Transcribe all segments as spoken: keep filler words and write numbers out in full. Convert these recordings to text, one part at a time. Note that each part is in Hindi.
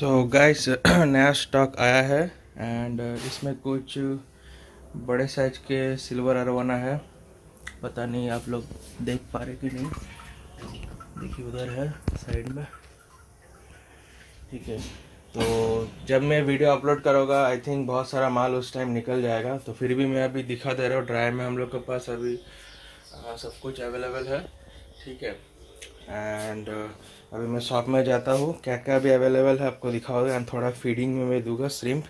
तो गाइस नया स्टॉक आया है एंड इसमें कुछ बड़े साइज के सिल्वर अरवाना है। पता नहीं आप लोग देख पा रहे कि नहीं, देखिए उधर है साइड में। ठीक है, तो जब मैं वीडियो अपलोड करूँगा आई थिंक बहुत सारा माल उस टाइम निकल जाएगा, तो फिर भी मैं अभी दिखा दे रहा हूँ। ड्राई में हम लोग के पास अभी आ, सब कुछ अवेलेबल है। ठीक है, एंड uh, अभी मैं शॉप में जाता हूँ, क्या क्या अभी अवेलेबल है आपको दिखाऊंगा एंड थोड़ा फीडिंग में मैं दूंगा श्रिम्प।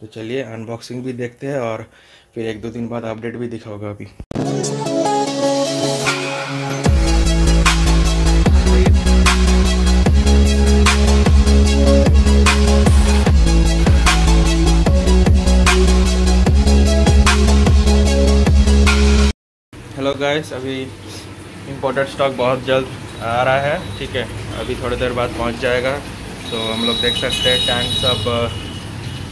तो चलिए अनबॉक्सिंग भी देखते हैं और फिर एक दो दिन बाद अपडेट भी दिखाऊंगा अभी। हेलो गाइस, अभी इम्पोर्टेड स्टॉक बहुत जल्द आ रहा है। ठीक है, अभी थोड़ी देर बाद पहुंच जाएगा। तो हम लोग देख सकते हैं टैंक सब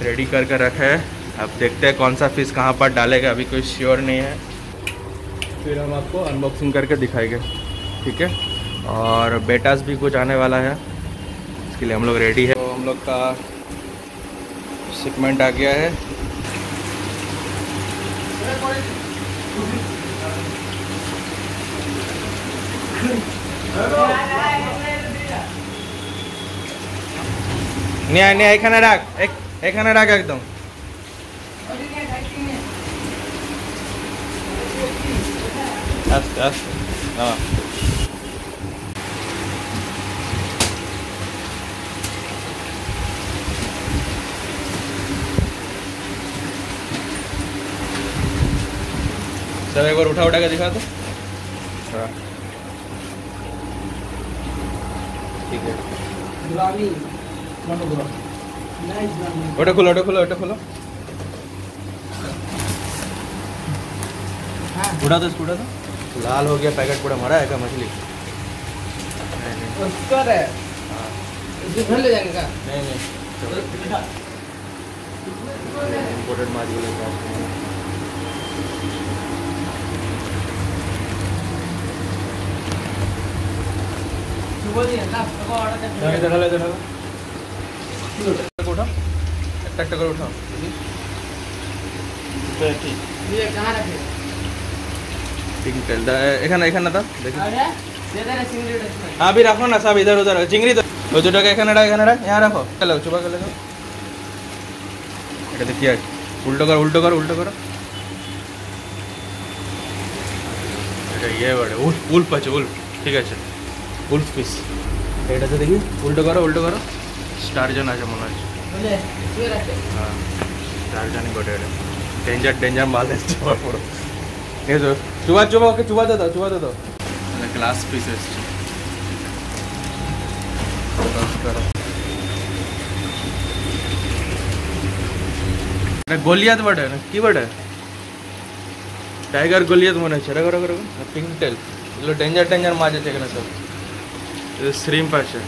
रेडी करके रखे हैं। अब देखते हैं कौन सा फिश कहां पर डालेगा, अभी कोई श्योर नहीं है, फिर हम आपको अनबॉक्सिंग करके दिखाएंगे। ठीक है, और बेटास भी कुछ आने वाला है, इसके लिए हम लोग रेडी है। तो हम लोग का शिपमेंट आ गया है। न्याय न्याय एखाने राख एक एखाने राख एकदम। आस्ते आस्ते हाँ। सब एक बार उठा उठा के दिखा दो। हाँ ठीक है, ओटे खोलो ओटे खोलो ओटे खोलो, उड़ा दो उड़ा दो। लाल हो गया पैकेट पूरा, मरा है क्या मछली? उसकर है इसे भर ले जाएंगे क्या? नहीं नहीं, इम्पोर्टेड माल बोलेगा। हाँ भी रखो ना सब इधर उधर। चिंगड़ी तो जो यहाँ रखो, चलो छुपा कर लेकर देखिए। उल्टो करो उल्टो करो उल्टो करो। ये बड़े उल्फ उल्फ अच्छे उल्फ। ठीक है, चलो उल्फ फिश एट से देखिए। उल्टो करो उल्टो करो। स्टारजन आज मन हाँ स्टारजन गोटे डेंजर डेंजर माल पड़ो। चुबा चुबा ओके चुबा दे दो चुबा दे दो। ग्लास फिश गोलियत बटे ना कि बटे टाइगर गोलियत मन हो पिंकटेल डेंजर डेंजर माल है सब। श्रिम्प आछे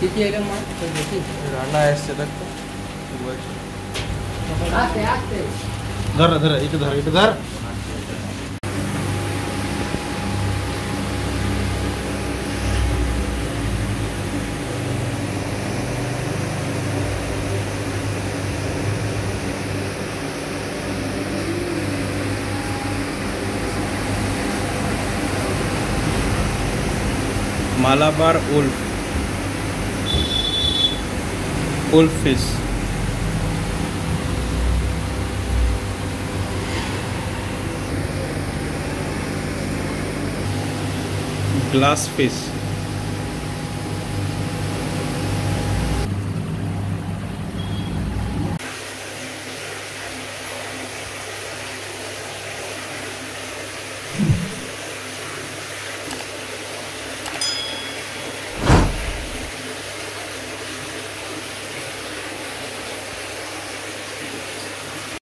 किती एरिया मार तो देखी राणा ऐसे तक तो आते आते धर धर एक धर एक धर। Malabar wolf wolf fish glass fish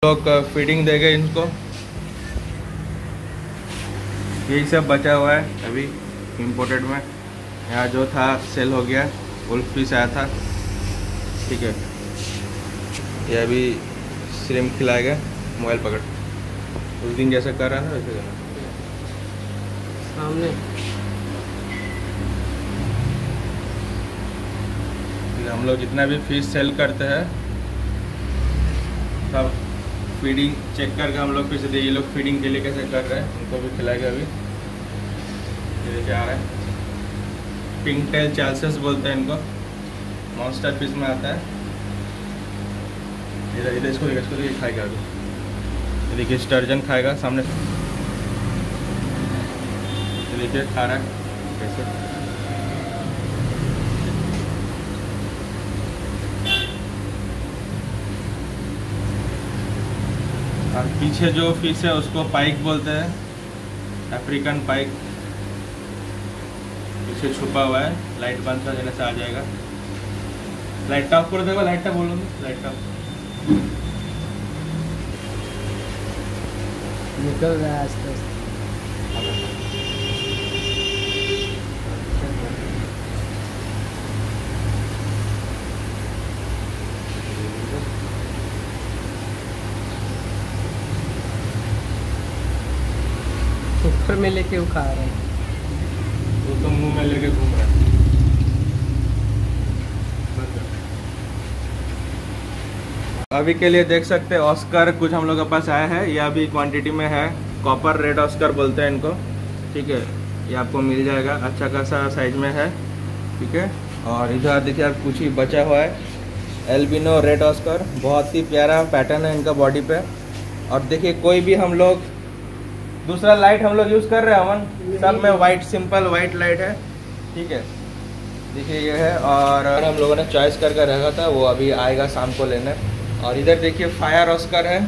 लोग फीडिंग देंगे इनको। यही सब बचा हुआ है अभी इम्पोर्टेड में। यहाँ जो था सेल हो गया, उल्फ फिश आया था। ठीक है, यह अभी श्रिम्प खिलाएगा। मोबाइल पकड़ उस दिन जैसे कर रहा है ना वैसे करना। सामने हम लोग जितना भी फिश सेल करते हैं सब फीडिंग चेक करके हम लोग फिर से ये लोग फीडिंग के लिए कैसे कर रहे हैं उनको भी खिलाएगा। अभी ये क्या है पिंक टेल चार्सेस बोलते हैं इनको, मॉन्स्टर फिश में आता है। इधर इधर इसको इसको ये खाएगा अभी, देखिए स्टर्जन खाएगा सामने, देखिए खा रहा है कैसे। और पीछे जो फिश है उसको पाइक बोलते हैं, अफ्रीकन पाइक। पीछे छुपा हुआ है, लाइट बंद कर देने से आ जाएगा। लाइट ऑफ कर देगा, लाइट ऑफ बोलूँगा, लाइट ऑफ निकल रहा है आस्ते आस्ते। ऊपर में लेके वो खा रहे हैं, वो तो मुंह में लेके घूम रहा है। अभी के लिए देख सकते हैं ऑस्कर कुछ हम लोग के पास आया है, ये अभी क्वांटिटी में है। कॉपर रेड ऑस्कर बोलते हैं इनको, ठीक है। ये आपको मिल जाएगा, अच्छा खासा साइज में है, ठीक है। और इधर देखिए आप कुछ ही बचा हुआ है, एल्बिनो रेड ऑस्कर। बहुत ही प्यारा पैटर्न है इनका बॉडी पे। और देखिए कोई भी हम लोग दूसरा लाइट हम लोग यूज़ कर रहे हैं अमन, सब में वाइट, सिंपल वाइट लाइट है, ठीक है। देखिए ये है, और हम लोगों ने चॉइस करके रखा था, वो अभी आएगा शाम को लेने। और इधर देखिए फायर ऑस्कर है,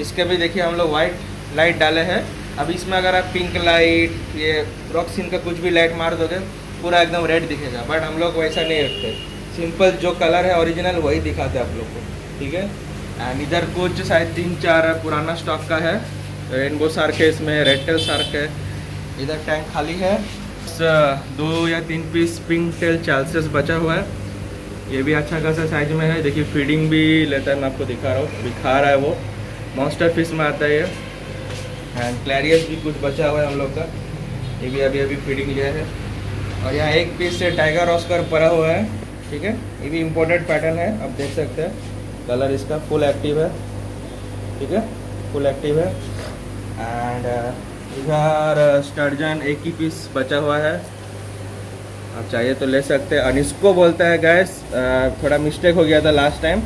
इसके भी देखिए हम लोग वाइट लाइट डाले हैं। अब इसमें अगर आप पिंक लाइट ये रॉक्सिन का कुछ भी लाइट मार दोगे पूरा एकदम रेड दिखेगा, बट हम लोग वैसा नहीं रखते, सिंपल जो कलर है ओरिजिनल वही दिखाते हैं आप लोग को, ठीक है। एंड इधर कुछ शायद तीन चार पुराना स्टॉक का है, रेनबो शार्क है, इसमें रेड टेल शार्क है। इधर टैंक खाली है, दो या तीन पीस पिंक टेल चार्सेस बचा हुआ है, ये भी अच्छा खासा साइज में है। देखिए फीडिंग भी लेता है, मैं आपको दिखा रहा हूँ, दिखा रहा है वो मॉन्स्टर फिश में आता है। एंड क्लैरियस भी कुछ बचा हुआ है हम लोग का, ये भी अभी अभी फीडिंग लिया है। और यहाँ एक पीस से टाइगर ऑस्कर पड़ा हुआ है, ठीक है। ये भी इम्पोर्टेड पैटर्न है, आप देख सकते हैं, कलर इसका फुल एक्टिव है, ठीक है, फुल एक्टिव है। एंड इधर स्टर्जन एक ही पीस बचा हुआ है, आप चाहिए तो ले सकते हैं। और इसको बोलता है गैस, थोड़ा मिस्टेक हो गया था लास्ट टाइम,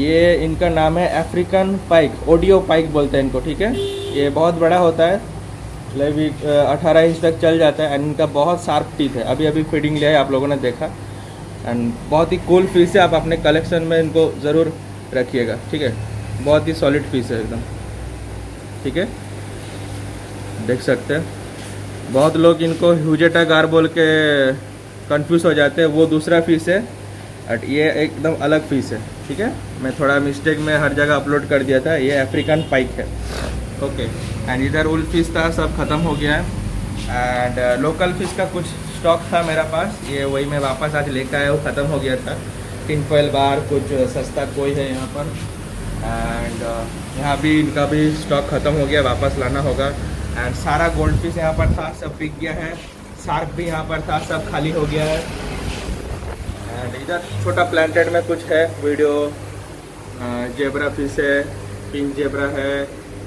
ये इनका नाम है अफ्रीकन पाइक, ओडियो पाइक बोलते हैं इनको, ठीक है। ये बहुत बड़ा होता है, ले भी अठारह इंच तक चल जाता है। एंड इनका बहुत शार्प टीथ है, अभी अभी फीडिंग लिया है आप लोगों ने देखा। एंड बहुत ही कूल फिश है, आप अपने कलेक्शन में इनको ज़रूर रखिएगा, ठीक है। बहुत ही सॉलिड फिश है एकदम, ठीक है, देख सकते हैं। बहुत लोग इनको ह्यूजेटा गार बोल के कंफ्यूज हो जाते हैं, वो दूसरा फिश है और ये एकदम अलग फिश है, ठीक है। मैं थोड़ा मिस्टेक में हर जगह अपलोड कर दिया था, ये अफ्रीकन पाइक है, ओके। एंड इधर उल फिश था, सब ख़त्म हो गया है। एंड लोकल फिश का कुछ स्टॉक था मेरा पास, ये वही मैं वापस आज लेकर आया, वो ख़त्म हो गया था। टिनफॉइल बार, कुछ सस्ता कोई है यहाँ पर। एंड यहाँ भी इनका भी स्टॉक ख़त्म हो गया, वापस लाना होगा। एंड सारा गोल्ड फिश यहाँ पर था, सब बिक गया है। शार्क भी यहाँ पर था, सब खाली हो गया है। एंड इधर छोटा प्लांटेड में कुछ है वीडियो, जेबरा फिश है, पिंक जेबरा है,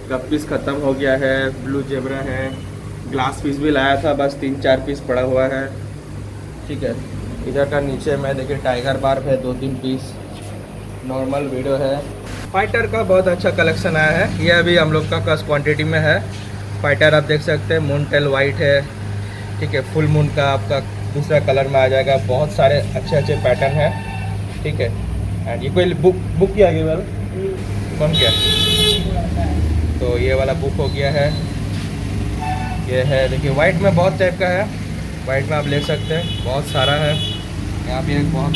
गप्पीस ख़त्म हो गया है, ब्लू जेबरा है, ग्लास फिश भी लाया था, बस तीन चार पीस पड़ा हुआ है, ठीक है। इधर का नीचे में देखिए टाइगर बार्ब है, दो तीन पीस नॉर्मल वीडियो है। फाइटर का बहुत अच्छा कलेक्शन आया है, यह अभी हम लोग का कस क्वान्टिटी में है। फाइटर आप देख सकते हैं, मून टेल वाइट है, ठीक है, फुल मून का आपका दूसरा कलर में आ जाएगा। बहुत सारे अच्छे अच्छे पैटर्न हैं, ठीक है। एंड ये कोई बुक बुक किया गया वाला कौन किया, तो ये वाला बुक हो गया है। ये है देखिए वाइट में बहुत टाइप का है, वाइट में आप ले सकते हैं, बहुत सारा है यहाँ पे एक बहुत।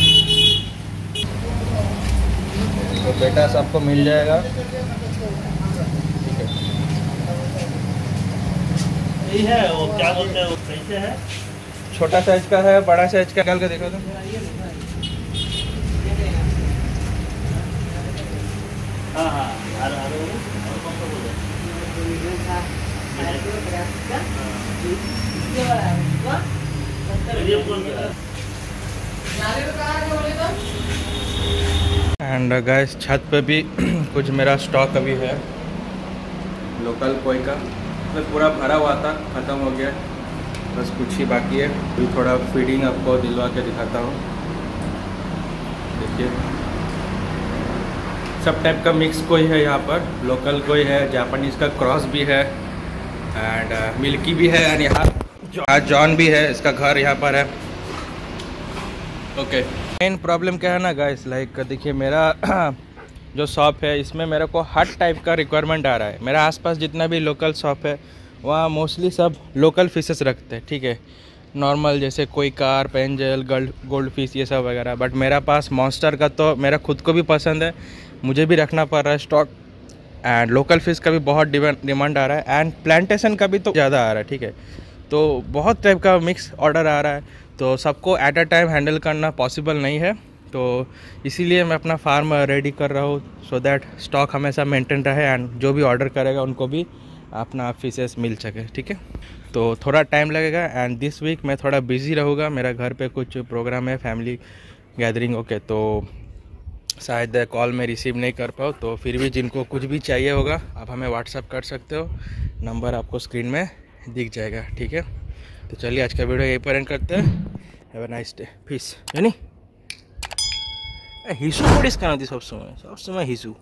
तो बेटा सबको मिल जाएगा, है वो क्या बोलते हैं, कैसे है, छोटा साइज का है, बड़ा साइज का, निकाल के देखो तो। हाँ हाँ और फ्लेवर आएगा। एंड गाइस छत पे भी कुछ मेरा स्टॉक अभी है लोकल कोई का, तो पूरा भरा हुआ था, ख़त्म हो गया, बस कुछ ही बाकी है। अभी थोड़ा फीडिंग आपको दिलवा के दिखाता हूँ। देखिए सब टाइप का मिक्स कोई है यहाँ पर, लोकल कोई है, जापानीज़ का क्रॉस भी है एंड मिल्की भी है एंड यहाँ जॉन भी है, इसका घर यहाँ पर है। ओके, मेन प्रॉब्लम क्या है ना गाइस, लाइक देखिए मेरा जो शॉप है इसमें मेरे को हर टाइप का रिक्वायरमेंट आ रहा है। मेरा आसपास जितना भी लोकल शॉप है वहाँ मोस्टली सब लोकल फिशेस रखते हैं, ठीक है, नॉर्मल जैसे कोई carp, angel, gold gold fish ये सब वगैरह। बट मेरा पास मॉन्स्टर का तो मेरा खुद को भी पसंद है, मुझे भी रखना पड़ रहा है स्टॉक, एंड लोकल फिश का भी बहुत डिमांड आ रहा है, एंड प्लांटेशन का भी तो ज़्यादा आ रहा है, ठीक है। तो बहुत टाइप का मिक्स ऑर्डर आ रहा है, तो सबको एट अ टाइम हैंडल करना पॉसिबल नहीं है, तो इसीलिए मैं अपना फार्म रेडी कर रहा हूँ सो दैट स्टॉक हमेशा मेंटेन रहे एंड जो भी ऑर्डर करेगा उनको भी अपना फिशेस मिल सके, ठीक है। तो थोड़ा टाइम लगेगा एंड दिस वीक मैं थोड़ा बिजी रहूँगा, मेरा घर पे कुछ प्रोग्राम है, फैमिली गैदरिंग। ओके, तो शायद कॉल में रिसीव नहीं कर पाओ, तो फिर भी जिनको कुछ भी चाहिए होगा आप हमें व्हाट्सअप कर सकते हो, नंबर आपको स्क्रीन में दिख जाएगा, ठीक है। तो चलिए आज का वीडियो यहीं पर एंड करते हैं। Have a nice day. Peace. यानी हिसू पड़े इसका ना, सब समय सब समय हिसू।